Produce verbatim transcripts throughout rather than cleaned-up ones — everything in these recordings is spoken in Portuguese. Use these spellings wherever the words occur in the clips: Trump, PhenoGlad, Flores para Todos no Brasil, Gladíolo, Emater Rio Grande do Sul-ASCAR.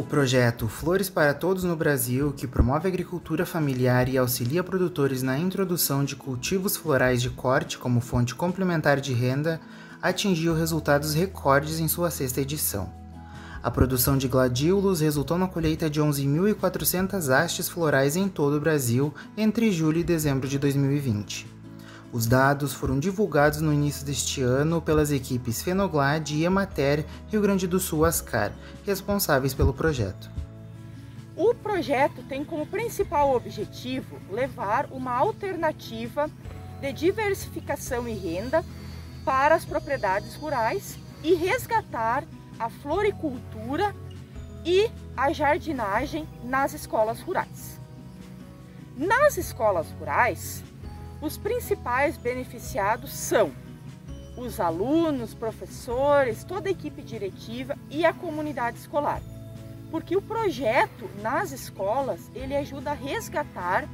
O projeto Flores para Todos no Brasil, que promove a agricultura familiar e auxilia produtores na introdução de cultivos florais de corte como fonte complementar de renda, atingiu resultados recordes em sua sexta edição. A produção de gladíolos resultou na colheita de onze mil e quatrocentas hastes florais em todo o Brasil entre julho e dezembro de dois mil e vinte. Os dados foram divulgados no início deste ano pelas equipes PhenoGlad e Emater Rio Grande do Sul-ASCAR, responsáveis pelo projeto. O projeto tem como principal objetivo levar uma alternativa de diversificação e renda para as propriedades rurais e resgatar a floricultura e a jardinagem nas escolas rurais. Nas escolas rurais, os principais beneficiados são os alunos, professores, toda a equipe diretiva e a comunidade escolar, porque o projeto nas escolas ele ajuda a resgatar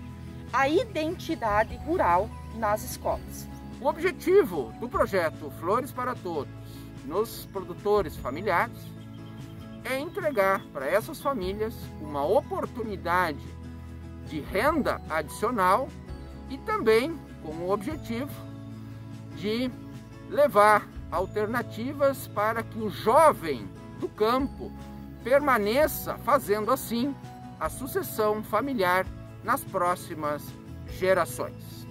a identidade rural nas escolas. O objetivo do projeto Flores para Todos nos produtores familiares é entregar para essas famílias uma oportunidade de renda adicional e também com o objetivo de levar alternativas para que o jovem do campo permaneça fazendo assim a sucessão familiar nas próximas gerações.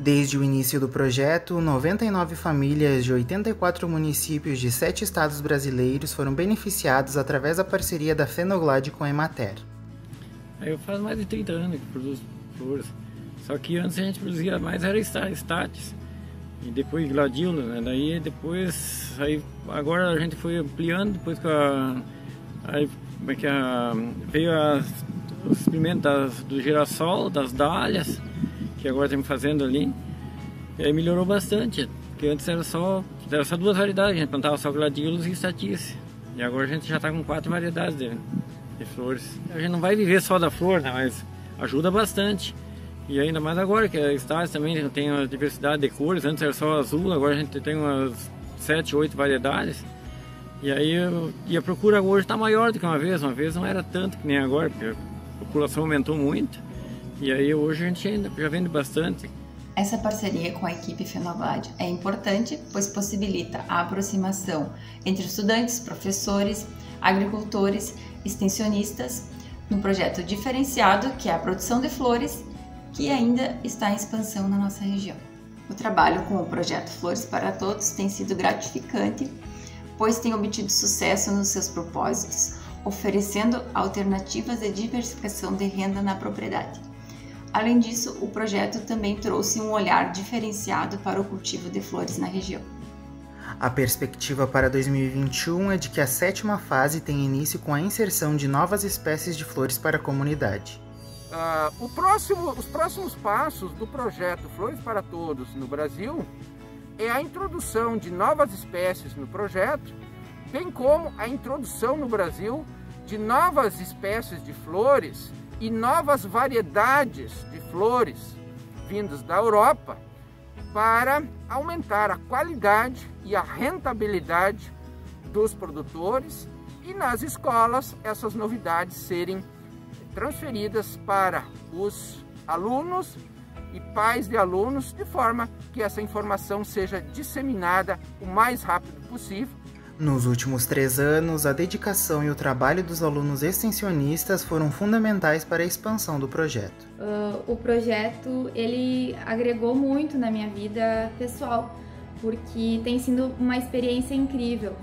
Desde o início do projeto, noventa e nove famílias de oitenta e quatro municípios de sete estados brasileiros foram beneficiados através da parceria da PhenoGlad com a Emater. Eu faz mais de trinta anos que produzo flores, só que antes a gente produzia mais era estátis e depois gladíolo, né? Daí depois aí agora a gente foi ampliando depois que a aí como é que a veio as, os pimentas do girassol, das dálias, que agora estamos fazendo ali, e aí melhorou bastante, porque antes era só, era só duas variedades, a gente plantava só gladíolos e estatícia, e agora a gente já está com quatro variedades de, de flores. A gente não vai viver só da flor, né, mas ajuda bastante, e ainda mais agora que a estácia também tem uma diversidade de cores, antes era só azul, agora a gente tem umas sete, oito variedades, e aí e a procura hoje está maior do que uma vez, uma vez não era tanto que nem agora, porque a população aumentou muito. E aí hoje a gente ainda já vende bastante. Essa parceria com a equipe PhenoGlad é importante, pois possibilita a aproximação entre estudantes, professores, agricultores, extensionistas, num projeto diferenciado que é a produção de flores, que ainda está em expansão na nossa região. O trabalho com o projeto Flores para Todos tem sido gratificante, pois tem obtido sucesso nos seus propósitos, oferecendo alternativas de diversificação de renda na propriedade. Além disso, o projeto também trouxe um olhar diferenciado para o cultivo de flores na região. A perspectiva para dois mil e vinte e um é de que a sétima fase tem início com a inserção de novas espécies de flores para a comunidade. Uh, o próximo, os próximos passos do projeto Flores para Todos no Brasil é a introdução de novas espécies no projeto, bem como a introdução no Brasil de novas espécies de flores e novas variedades de flores vindas da Europa para aumentar a qualidade e a rentabilidade dos produtores e nas escolas essas novidades serem transferidas para os alunos e pais de alunos de forma que essa informação seja disseminada o mais rápido possível. Nos últimos três anos, a dedicação e o trabalho dos alunos extensionistas foram fundamentais para a expansão do projeto. Uh, o projeto ele agregou muito na minha vida pessoal, porque tem sido uma experiência incrível.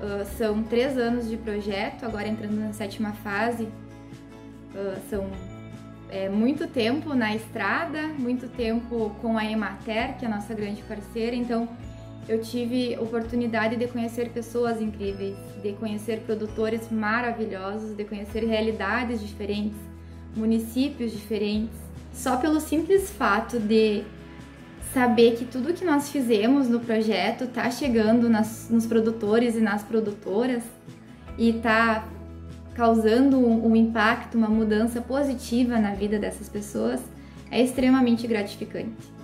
Uh, são três anos de projeto, agora entrando na sétima fase. Uh, são é, muito tempo na estrada, muito tempo com a Emater, que é a nossa grande parceira, então eu tive oportunidade de conhecer pessoas incríveis, de conhecer produtores maravilhosos, de conhecer realidades diferentes, municípios diferentes. Só pelo simples fato de saber que tudo que nós fizemos no projeto está chegando nas, nos produtores e nas produtoras e está causando um, um impacto, uma mudança positiva na vida dessas pessoas, é extremamente gratificante.